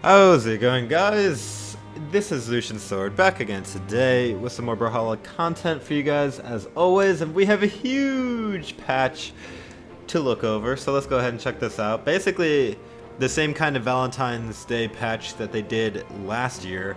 How's it going, guys? This is Lucians_Sword back again today with some more Brawlhalla content for you guys as always, and we have a huge patch to look over, so let's go ahead and check this out. Basically the same kind of Valentine's Day patch that they did last year.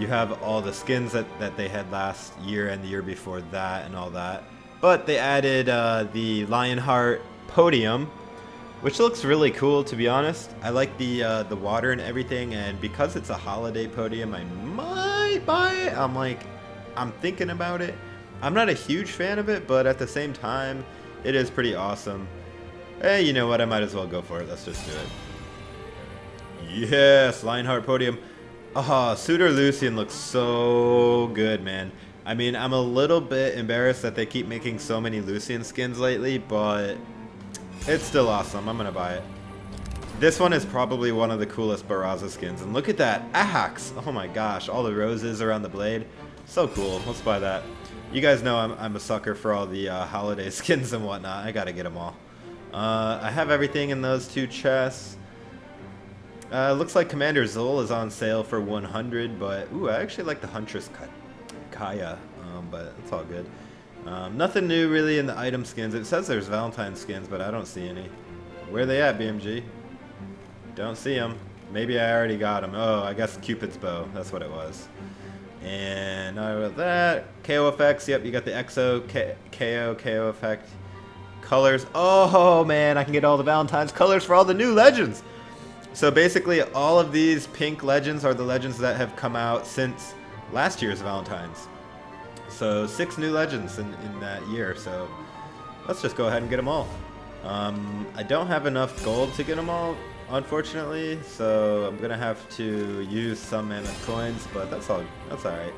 You have all the skins that they had last year and the year before that and all that, but they added the Lionheart Podium, which looks really cool, to be honest. I like the water and everything, and because it's a holiday podium, I might buy it. I'm thinking about it. I'm not a huge fan of it, but at the same time, it is pretty awesome. Hey, you know what? I might as well go for it. Let's just do it. Yes, Lionheart Podium. Ah, Suitor Lucian looks so good, man. I mean, I'm a little bit embarrassed that they keep making so many Lucian skins lately, but it's still awesome. I'm gonna buy it. This one is probably one of the coolest Barraza skins, and look at that axe! Oh my gosh, all the roses around the blade, so cool. Let's buy that. You guys know I'm a sucker for all the holiday skins and whatnot. I gotta get them all. I have everything in those two chests. Looks like Commander Zul is on sale for 100, but ooh, I actually like the Huntress Kaya, but it's all good. Nothing new really in the item skins. It says there's Valentine skins, but I don't see any. Where are they at, BMG? Don't see them. Maybe I already got them. Oh, I guess Cupid's bow. That's what it was. And not about that. KO effects. Yep, you got the XO, KO effect. Colors. Oh, man, I can get all the Valentine's colors for all the new legends. So basically, all of these pink legends are the legends that have come out since last year's Valentine's. So 6 new legends in that year, so let's just go ahead and get them all. I don't have enough gold to get them all, unfortunately, so I'm gonna have to use some Mammoth Coins, but that's alright.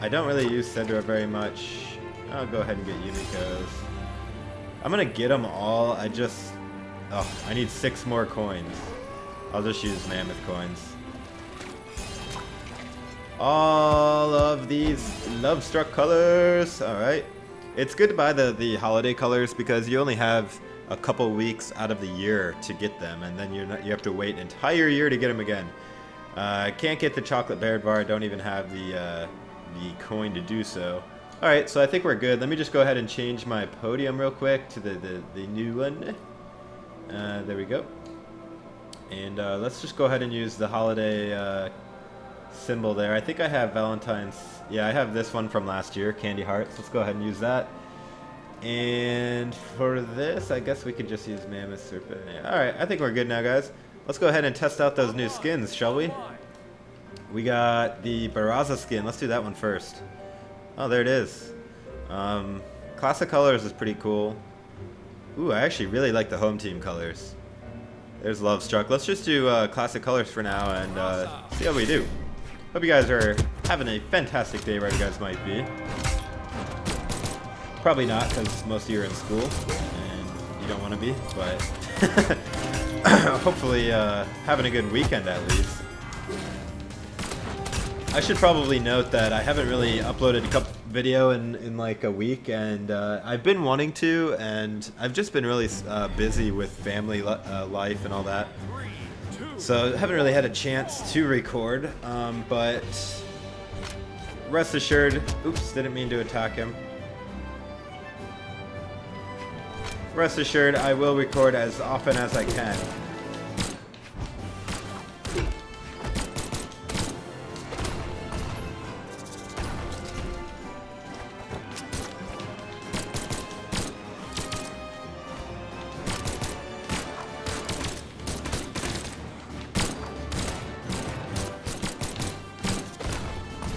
I don't really use Cedra very much. I'll go ahead and get Yumiko's. I'm gonna get them all. I need 6 more coins. I'll just use Mammoth Coins. All of these love-struck colors. All right, it's good to buy the holiday colors because you only have a couple weeks out of the year to get them, and then you have to wait an entire year to get them again. I can't get the chocolate bear bar. I don't even have the coin to do so. All right, so I think we're good. Let me just go ahead and change my podium real quick to the new one. There we go. And let's just go ahead and use the holiday symbol there. I think I have Valentine's. Yeah, I have this one from last year, Candy Hearts. Let's go ahead and use that. And for this, I guess we could just use Mammoth Serpent. Yeah. Alright, I think we're good now, guys. Let's go ahead and test out those new skins, shall we? We got the Barraza skin. Let's do that one first. Oh, there it is. Classic colors is pretty cool. Ooh, I actually really like the home team colors. There's Love Struck. Let's just do classic colors for now and see how we do. Hope you guys are having a fantastic day where you guys might be. Probably not, because most of you are in school and you don't want to be, but hopefully having a good weekend at least. I should probably note that I haven't really uploaded a video in like a week, and I've been wanting to, and I've just been really busy with family life and all that. So I haven't really had a chance to record, but rest assured, oops, didn't mean to attack him. Rest assured, I will record as often as I can.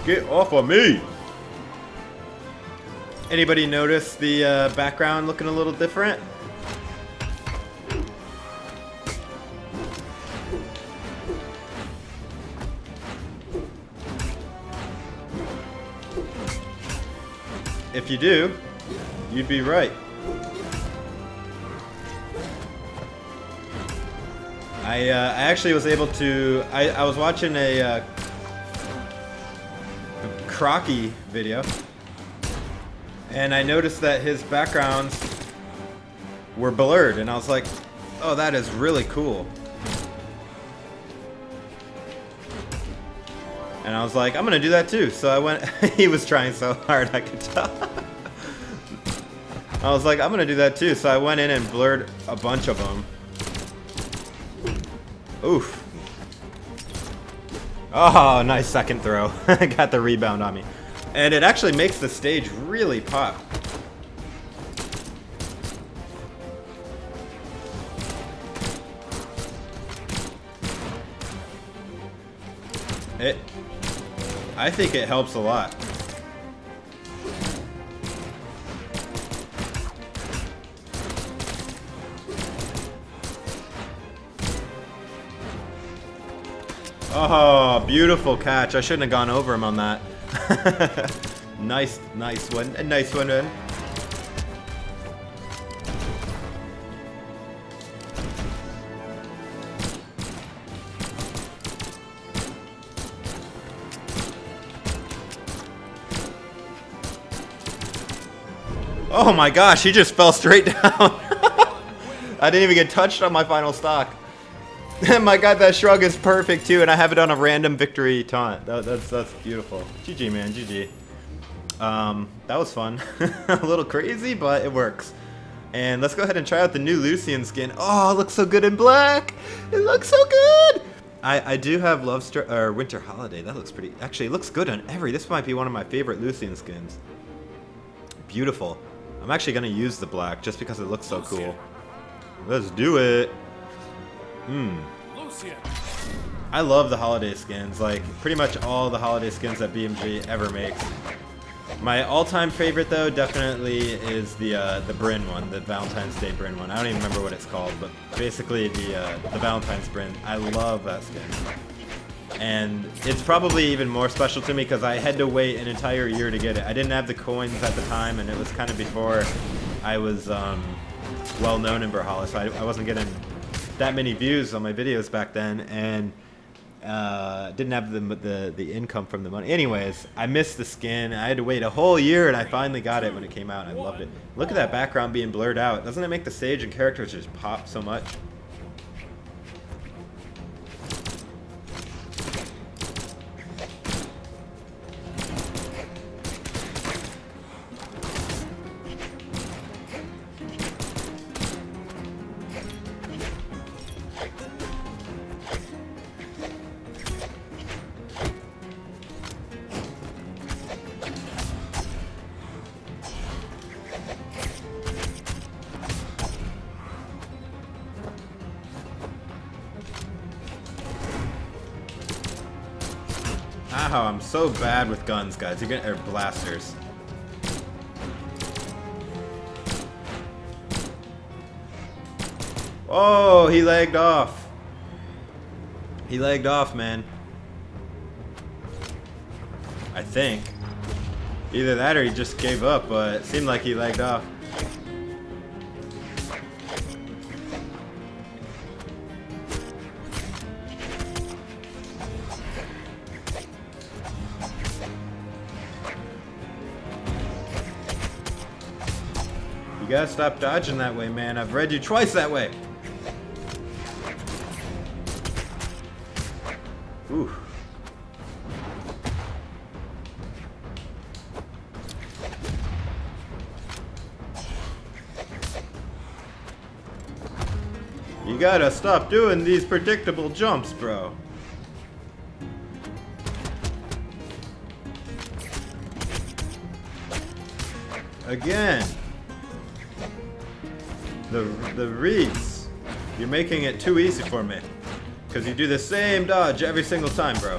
Get off of me! Anybody notice the background looking a little different? If you do, you'd be right. I actually was able to... I was watching a... Crocky video, and I noticed that his backgrounds were blurred, and I was like, oh, that is really cool. And I was like, I'm gonna do that too. So I went, he was trying so hard, I could tell. I was like, I'm gonna do that too. So I went in and blurred a bunch of them. Oof. Oh, nice second throw. Got the rebound on me. And it actually makes the stage really pop. I think it helps a lot. Oh, beautiful catch. I shouldn't have gone over him on that. nice one, man. Oh my gosh, he just fell straight down. I didn't even get touched on my final stock. My god, that shrug is perfect too, and I have it on a random victory taunt. That's beautiful. GG, man, GG. That was fun. A little crazy, but it works. And let's go ahead and try out the new Lucian skin. Oh, it looks so good in black. It looks so good. I do have Winter Holiday. That looks pretty. Actually, it looks good on every. This might be one of my favorite Lucian skins. Beautiful. I'm actually gonna use the black just because it looks so cool. Let's do it. I love the holiday skins, like pretty much all the holiday skins that BMG ever makes. My all-time favorite though definitely is the Bryn one, the Valentine's Day Bryn one. I don't even remember what it's called, but basically the Valentine's Bryn. I love that skin. And it's probably even more special to me because I had to wait an entire year to get it. I didn't have the coins at the time, and it was kind of before I was well known in Brawlhalla, so I wasn't getting that many views on my videos back then, and didn't have the income from the money. Anyways, I missed the skin. I had to wait a whole year, and I finally got it when it came out. I loved it. Look at that background being blurred out. Doesn't it make the stage and characters just pop so much? I'm so bad with guns, guys. You're gonna, or blasters. Oh, he lagged off. He lagged off, man. I think. Either that or he just gave up, but it seemed like he lagged off. You gotta stop dodging that way, man. I've read you twice that way. Ooh. You gotta stop doing these predictable jumps, bro. Again. The reads, you're making it too easy for me, because you do the same dodge every single time, bro.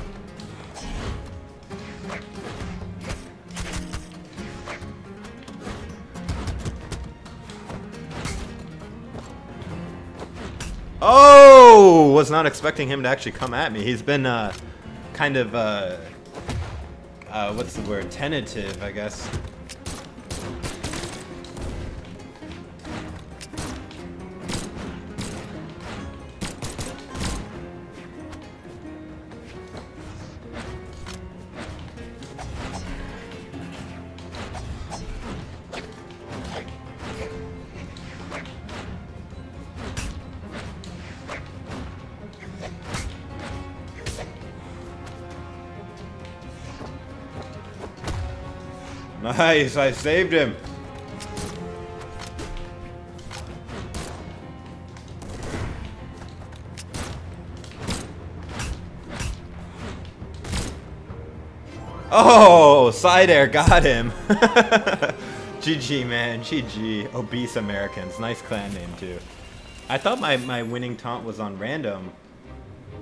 Oh, was not expecting him to actually come at me. He's been kind of what's the word? Tentative, I guess. Nice, I saved him. Oh, side air got him. GG, man. GG. Obese Americans. Nice clan name, too. I thought my winning taunt was on random.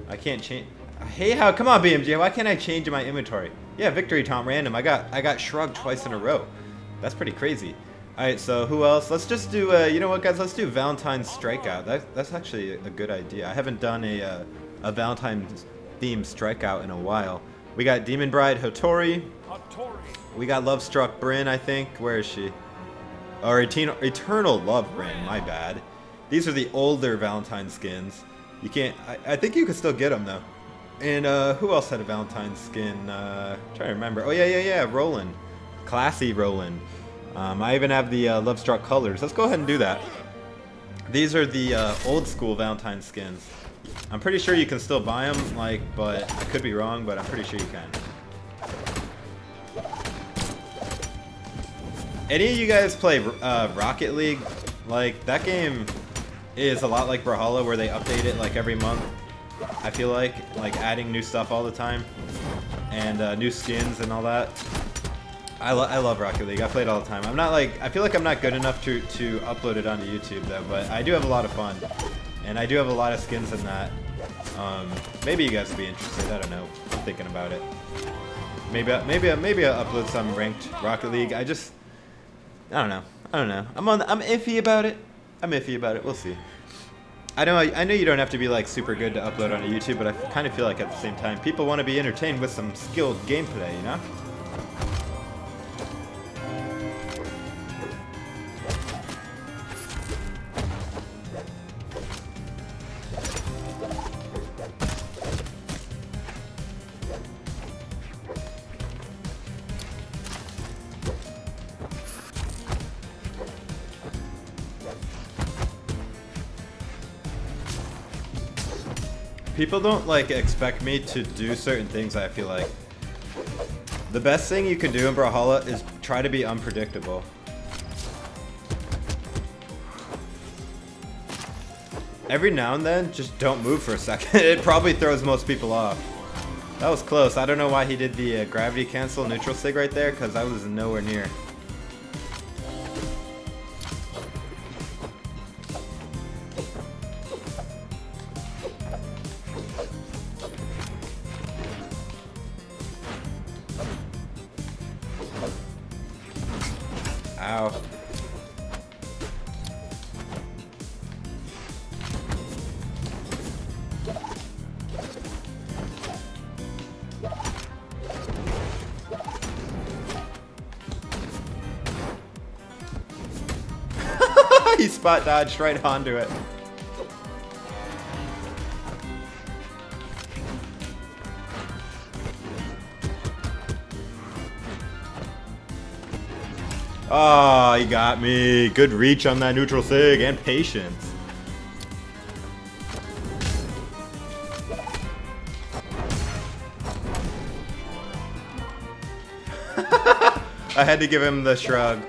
I can't change. Hey, how? Come on, BMG. Why can't I change my inventory? Yeah, victory taunt random. I got shrugged twice in a row. That's pretty crazy. All right, so who else? Let's just do. You know what, guys? Let's do Valentine's Strikeout. That's actually a good idea. I haven't done a Valentine's themed strikeout in a while. We got Demon Bride Hattori. We got Love Struck Bryn, I think. Where is she? Or Eternal Love Bryn, my bad. These are the older Valentine skins. You can't, I think you can still get them though. And who else had a Valentine skin? I'm trying to remember. Oh yeah, Roland. Classy Roland. I even have the Love Struck colors. Let's go ahead and do that. These are the old school Valentine skins. I'm pretty sure you can still buy them, like, but I could be wrong, but I'm pretty sure you can. Any of you guys play Rocket League? Like, that game is a lot like Brawlhalla, where they update it, like, every month. I feel like adding new stuff all the time. And new skins and all that. I love Rocket League. I play it all the time. I'm not, like, I feel like I'm not good enough to upload it onto YouTube, though, but I do have a lot of fun. And I do have a lot of skins in that. Maybe you guys would be interested. I don't know. I'm thinking about it. Maybe I'll upload some ranked Rocket League. I don't know. I'm iffy about it. We'll see. I know you don't have to be like super good to upload on YouTube, but I kind of feel like at the same time people want to be entertained with some skilled gameplay, you know? People don't like expect me to do certain things. I feel like the best thing you can do in Brawlhalla is try to be unpredictable. Every now and then, just don't move for a second. It probably throws most people off. That was close. I don't know why he did the gravity cancel neutral sig right there, because I was nowhere near. Ow. He spot dodged right onto it. Oh, he got me. Good reach on that neutral sig and patience. I had to give him the shrug.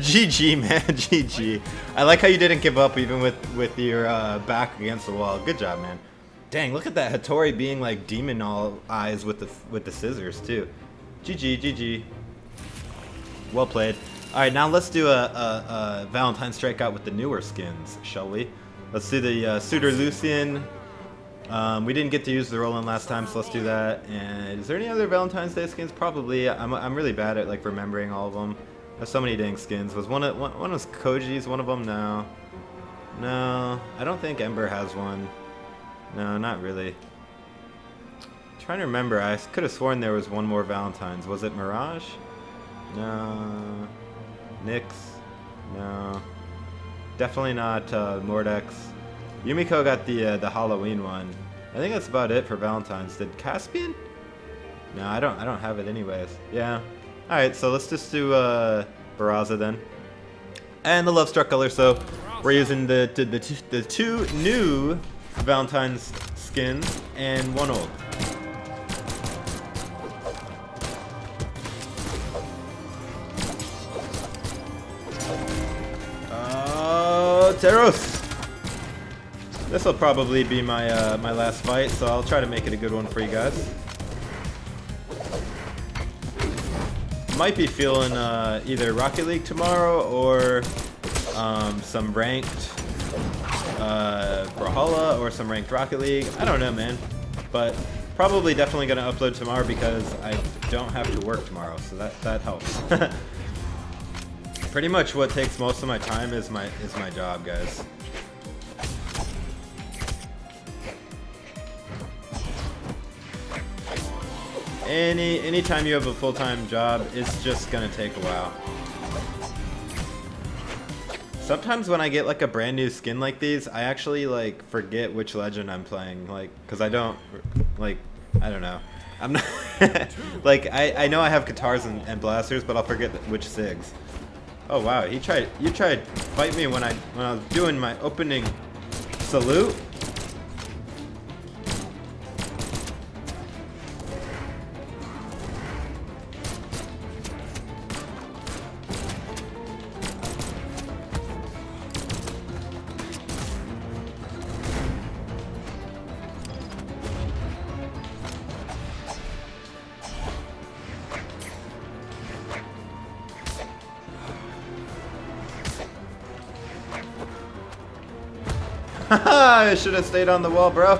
GG, man. GG. I like how you didn't give up even with your back against the wall. Good job, man. Dang, look at that Hattori being like demon all eyes with the scissors too. GG, GG. Well played. All right, now let's do a Valentine's strikeout with the newer skins, shall we? Let's do the Suitor Lucian. We didn't get to use the Roland last time, so let's do that. And is there any other Valentine's Day skins? Probably. I'm really bad at like remembering all of them. There's so many dang skins. Was one was Koji's, one of them? No. No, I don't think Ember has one. No, not really. Trying to remember, I could have sworn there was one more Valentine's. Was it Mirage? No. Nyx? No. Definitely not Mordex. Yumiko got the Halloween one. I think that's about it for Valentine's. Did Caspian? No, I don't have it anyways. Yeah. Alright, so let's just do Barraza then. And the Love Struck color, so we're using the two new Valentine's skins and one old. Oh, Teros! This will probably be my my last fight, so I'll try to make it a good one for you guys. Might be feeling either Rocket League tomorrow or some ranked Brawlhalla or some ranked Rocket League. I don't know, man, but probably definitely gonna upload tomorrow because I don't have to work tomorrow, so that helps. Pretty much what takes most of my time is my job, guys. Any time you have a full-time job, it's just gonna take a while. Sometimes when I get like a brand new skin like these, I actually like forget which legend I'm playing, like, cause I don't, like, I don't know. I'm not like I know I have guitars and blasters, but I'll forget which SIGs. Oh wow, you tried to fight me when I was doing my opening salute. I should have stayed on the wall, bro.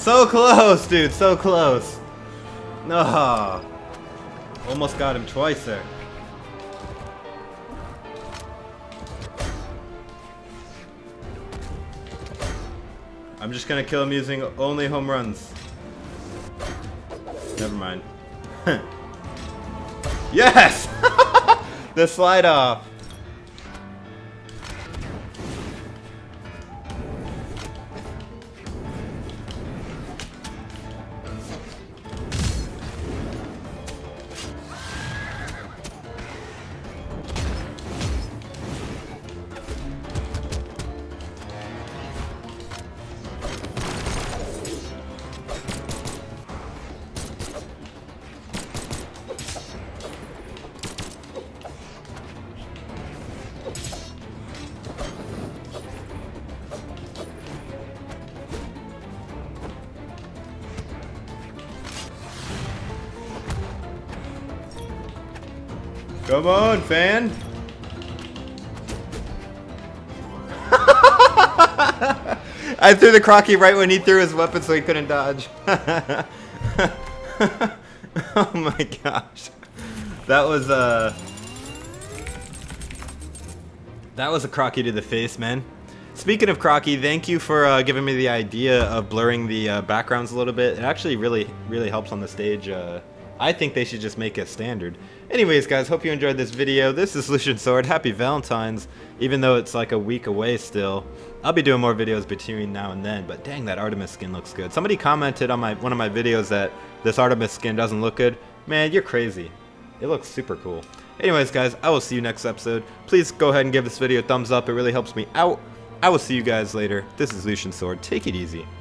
So close, dude, so close. No, almost got him twice there. I'm just gonna kill him using only home runs. Never mind. Yes! The slide off. Come on, fan! I threw the Crocky right when he threw his weapon so he couldn't dodge. Oh my gosh. That was a Crocky to the face, man. Speaking of Crocky, thank you for giving me the idea of blurring the backgrounds a little bit. It actually really helps on the stage. I think they should just make it standard. Anyways, guys, hope you enjoyed this video. This is Lucians_Sword. Happy Valentine's, even though it's like a week away still. I'll be doing more videos between now and then, but dang, that Artemis skin looks good. Somebody commented on one of my videos that this Artemis skin doesn't look good. Man, you're crazy. It looks super cool. Anyways, guys, I will see you next episode. Please go ahead and give this video a thumbs up. It really helps me out. I will see you guys later. This is Lucians_Sword. Take it easy.